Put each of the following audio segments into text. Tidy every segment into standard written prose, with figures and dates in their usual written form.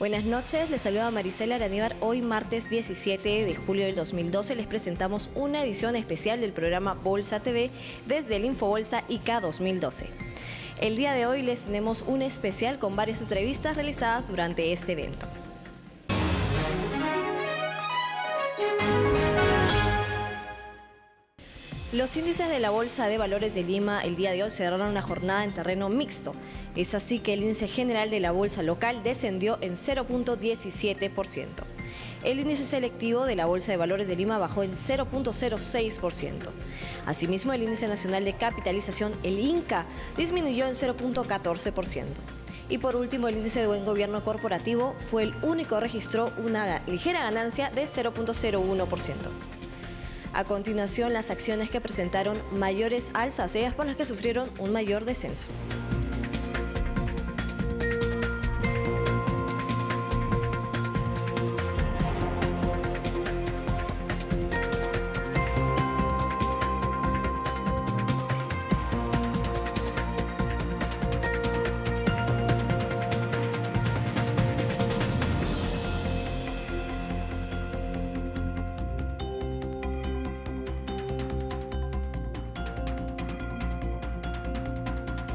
Buenas noches, les saluda Marisela Araníbar. Hoy martes 17 de julio del 2012 les presentamos una edición especial del programa Bolsa TV desde el Infobolsa ICA 2012. El día de hoy les tenemos un especial con varias entrevistas realizadas durante este evento. Los índices de la Bolsa de Valores de Lima el día de hoy cerraron una jornada en terreno mixto. Es así que el índice general de la bolsa local descendió en 0.17%. El índice selectivo de la Bolsa de Valores de Lima bajó en 0.06%. Asimismo, el índice nacional de capitalización, el INCA, disminuyó en 0.14%. Y por último, el índice de buen gobierno corporativo fue el único que registró una ligera ganancia de 0.01%. A continuación, las acciones que presentaron mayores alzas, ellas por las que sufrieron un mayor descenso.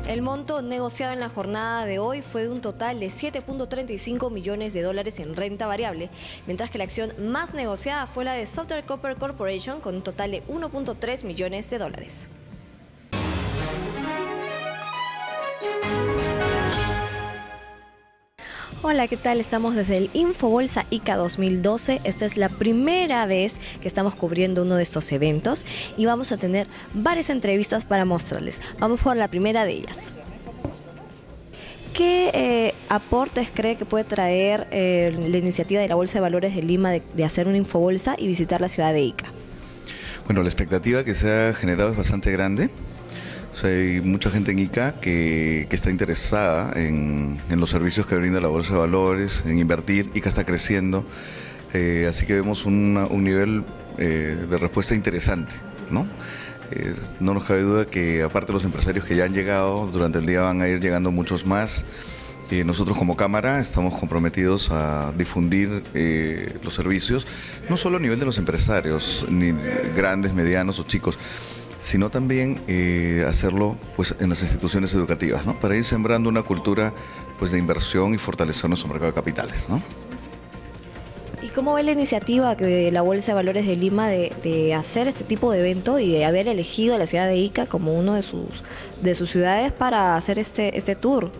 El monto negociado en la jornada de hoy fue de un total de 7.35 millones de dólares en renta variable, mientras que la acción más negociada fue la de Software Copper Corporation con un total de 1.3 millones de dólares. Hola, ¿qué tal? Estamos desde el Infobolsa ICA 2012. Esta es la primera vez que estamos cubriendo uno de estos eventos y vamos a tener varias entrevistas para mostrarles. Vamos por la primera de ellas. ¿Qué aportes cree que puede traer la iniciativa de la Bolsa de Valores de Lima de hacer una Infobolsa y visitar la ciudad de Ica? Bueno, la expectativa que se ha generado es bastante grande. O sea, hay mucha gente en ICA que está interesada en los servicios que brinda la Bolsa de Valores, en invertir. ICA está creciendo, así que vemos un nivel de respuesta interesante, ¿no? No nos cabe duda que aparte de los empresarios que ya han llegado, durante el día van a ir llegando muchos más. Nosotros como Cámara estamos comprometidos a difundir los servicios, no solo a nivel de los empresarios, ni grandes, medianos o chicos, sino también hacerlo pues, en las instituciones educativas, ¿no? Para ir sembrando una cultura pues, de inversión y fortalecer nuestro mercado de capitales, ¿no? ¿Y cómo ve la iniciativa de la Bolsa de Valores de Lima de hacer este tipo de evento y de haber elegido a la ciudad de Ica como uno de sus ciudades para hacer este tour?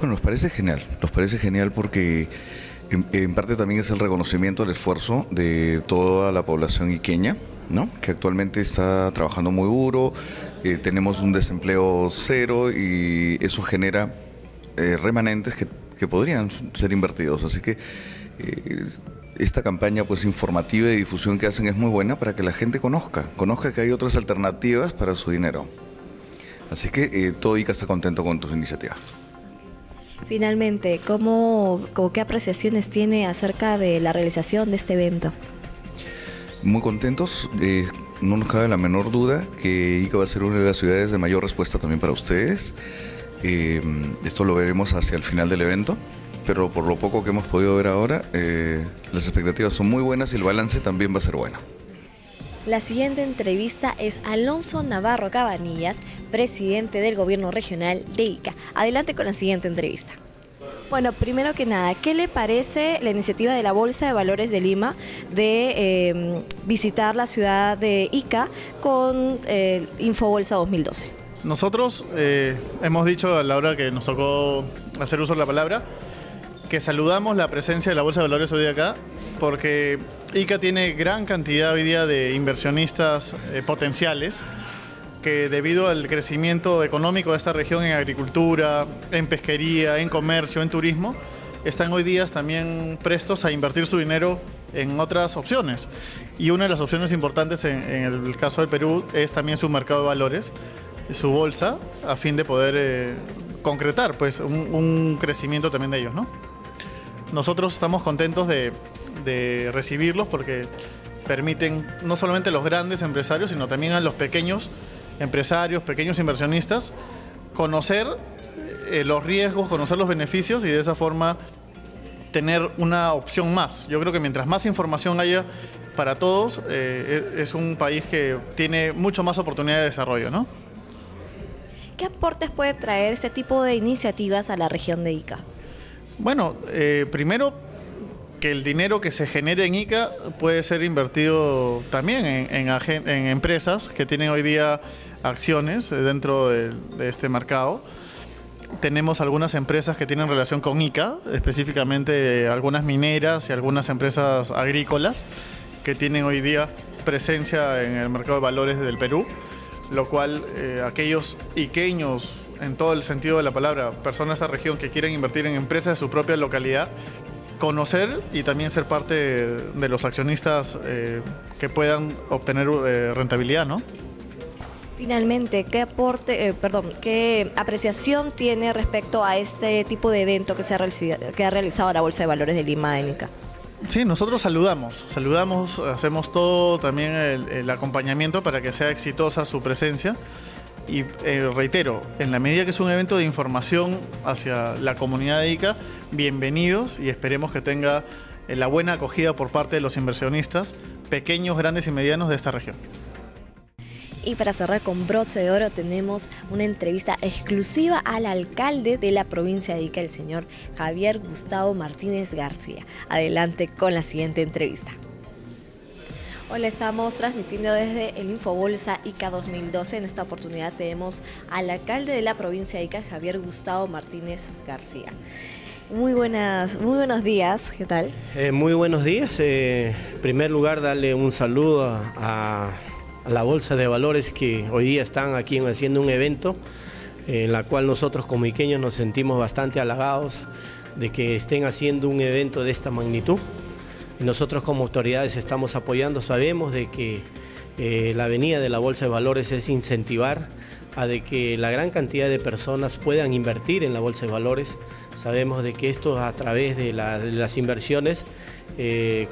Bueno, nos parece genial porque en parte también es el reconocimiento al esfuerzo de toda la población iqueña, ¿no? Que actualmente está trabajando muy duro, tenemos un desempleo cero y eso genera remanentes que podrían ser invertidos. Así que esta campaña pues, informativa y de difusión que hacen es muy buena para que la gente conozca que hay otras alternativas para su dinero. Así que todo ICA está contento con tus iniciativas. Finalmente, ¿qué apreciaciones tiene acerca de la realización de este evento? Muy contentos, no nos cabe la menor duda que ICA va a ser una de las ciudades de mayor respuesta también para ustedes. Esto lo veremos hacia el final del evento, pero por lo poco que hemos podido ver ahora, las expectativas son muy buenas y el balance también va a ser bueno. La siguiente entrevista es Alonso Navarro Cabanillas, presidente del Gobierno Regional de ICA. Adelante con la siguiente entrevista. Bueno, primero que nada, ¿qué le parece la iniciativa de la Bolsa de Valores de Lima de visitar la ciudad de Ica con Infobolsa 2012? Nosotros hemos dicho a la hora que nos tocó hacer uso de la palabra que saludamos la presencia de la Bolsa de Valores hoy de acá porque Ica tiene gran cantidad hoy día de inversionistas potenciales que debido al crecimiento económico de esta región en agricultura, en pesquería, en comercio, en turismo, están hoy día también prestos a invertir su dinero en otras opciones. Y una de las opciones importantes en el caso del Perú es también su mercado de valores, su bolsa, a fin de poder concretar pues, un crecimiento también de ellos, ¿no? Nosotros estamos contentos de recibirlos porque permiten no solamente a los grandes empresarios, sino también a los pequeños empresarios, pequeños inversionistas, conocer los riesgos, conocer los beneficios y de esa forma tener una opción más. Yo creo que mientras más información haya para todos, es un país que tiene mucho más oportunidad de desarrollo, ¿no? ¿Qué aportes puede traer este tipo de iniciativas a la región de Ica? Bueno, primero, que el dinero que se genere en ICA puede ser invertido también en empresas que tienen hoy día acciones dentro de este mercado. Tenemos algunas empresas que tienen relación con ICA, específicamente algunas mineras y algunas empresas agrícolas que tienen hoy día presencia en el mercado de valores del Perú, lo cual aquellos iqueños, en todo el sentido de la palabra, personas de esta región que quieren invertir en empresas de su propia localidad, conocer y también ser parte de los accionistas que puedan obtener rentabilidad, ¿no? Finalmente, ¿qué aporte, qué apreciación tiene respecto a este tipo de evento que ha realizado la Bolsa de Valores de Lima en ICA? Sí, nosotros saludamos, hacemos todo también el acompañamiento para que sea exitosa su presencia. Y reitero, en la medida que es un evento de información hacia la comunidad de ICA, bienvenidos, y esperemos que tenga la buena acogida por parte de los inversionistas, pequeños, grandes y medianos de esta región. Y para cerrar con broche de oro, tenemos una entrevista exclusiva al alcalde de la provincia de Ica, el señor Javier Gustavo Martínez García. Adelante con la siguiente entrevista. Hola, estamos transmitiendo desde el Infobolsa ICA 2012. En esta oportunidad tenemos al alcalde de la provincia de Ica, Javier Gustavo Martínez García. Muy buenos días, ¿qué tal? Muy buenos días. En primer lugar, darle un saludo a la Bolsa de Valores, que hoy día están aquí haciendo un evento en la cual nosotros como iqueños nos sentimos bastante halagados de que estén haciendo un evento de esta magnitud. Nosotros como autoridades estamos apoyando, sabemos de que la venida de la Bolsa de Valores es incentivar a de que la gran cantidad de personas puedan invertir en la Bolsa de Valores. Sabemos de que esto, a través de las inversiones,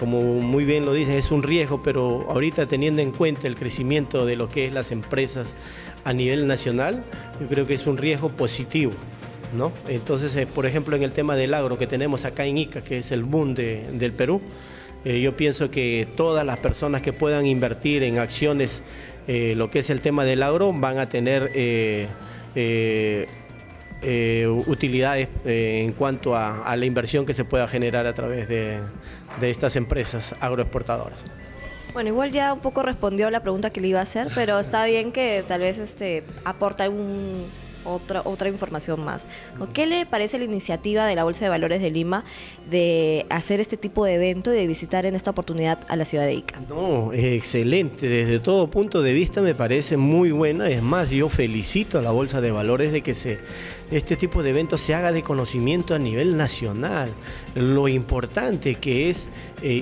como muy bien lo dicen, es un riesgo, pero ahorita, teniendo en cuenta el crecimiento de lo que es las empresas a nivel nacional, yo creo que es un riesgo positivo, ¿no? Entonces, por ejemplo, en el tema del agro que tenemos acá en Ica, que es el boom del Perú, yo pienso que todas las personas que puedan invertir en acciones, lo que es el tema del agro, van a tener utilidades en cuanto a la inversión que se pueda generar a través de estas empresas agroexportadoras. Bueno, igual ya un poco respondió la pregunta que le iba a hacer, pero está bien que tal vez aporte algún... Otra información más. ¿Qué le parece la iniciativa de la Bolsa de Valores de Lima de hacer este tipo de evento y de visitar en esta oportunidad a la ciudad de Ica? No, excelente. Desde todo punto de vista me parece muy buena. Es más, yo felicito a la Bolsa de Valores de que este tipo de eventos se haga de conocimiento a nivel nacional. Lo importante que es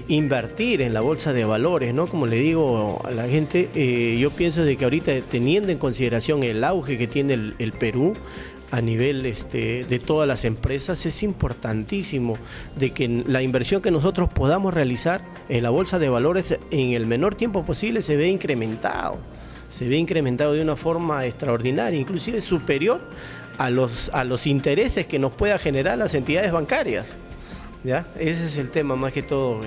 invertir en la Bolsa de Valores, ¿no? Como le digo a la gente, yo pienso de que ahorita, teniendo en consideración el auge que tiene el Perú a nivel de todas las empresas, es importantísimo de que la inversión que nosotros podamos realizar en la Bolsa de Valores en el menor tiempo posible se vea incrementado. Se ve incrementado de una forma extraordinaria, inclusive superior a los intereses que nos pueda generar las entidades bancarias, ¿ya? Ese es el tema más que todo.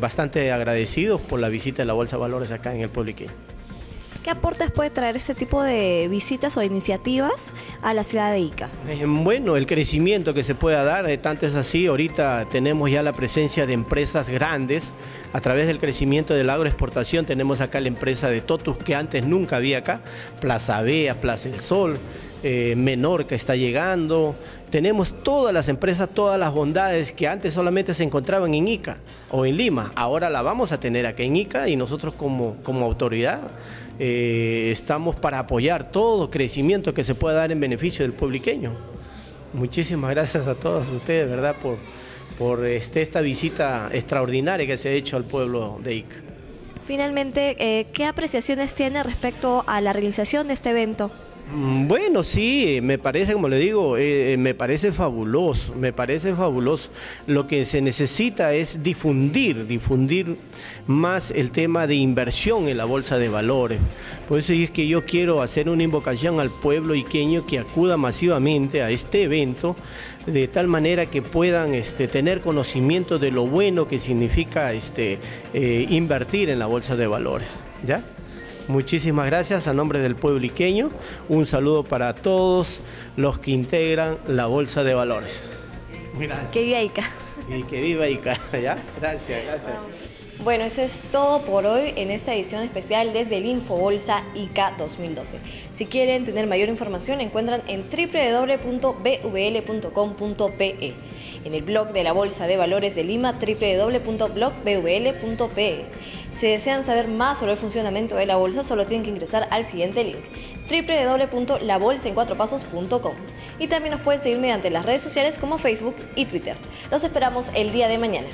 Bastante agradecidos por la visita de la Bolsa de Valores acá en el pueblo iqueño. ¿Qué aportes puede traer este tipo de visitas o iniciativas a la ciudad de Ica? Bueno, el crecimiento que se pueda dar, tanto es así, ahorita tenemos ya la presencia de empresas grandes. A través del crecimiento de la agroexportación tenemos acá la empresa de Totus, que antes nunca había acá, Plaza Vea, Plaza El Sol, Menor, que está llegando. Tenemos todas las empresas, todas las bondades que antes solamente se encontraban en Ica o en Lima, ahora la vamos a tener acá en Ica, y nosotros como autoridad estamos para apoyar todo crecimiento que se pueda dar en beneficio del pueblo iqueño. Muchísimas gracias a todos ustedes, ¿verdad?, por esta visita extraordinaria que se ha hecho al pueblo de Ica. Finalmente, ¿qué apreciaciones tiene respecto a la realización de este evento? Bueno, sí, me parece, como le digo, me parece fabuloso, Lo que se necesita es difundir más el tema de inversión en la bolsa de valores. Por eso es que yo quiero hacer una invocación al pueblo iqueño que acuda masivamente a este evento, de tal manera que puedan tener conocimiento de lo bueno que significa invertir en la bolsa de valores, ¿ya? Muchísimas gracias a nombre del pueblo iqueño. Un saludo para todos los que integran la Bolsa de Valores. Gracias. Que viva ICA. Y que viva ICA, ¿ya? Gracias, gracias. Bueno, eso es todo por hoy en esta edición especial desde el Infobolsa ICA 2012. Si quieren tener mayor información, encuentran en www.bvl.com.pe, en el blog de la Bolsa de Valores de Lima, www.blogbvl.pe. Si desean saber más sobre el funcionamiento de la bolsa, solo tienen que ingresar al siguiente link, www.labolsaencuatropasos.com. Y también nos pueden seguir mediante las redes sociales como Facebook y Twitter. Los esperamos el día de mañana.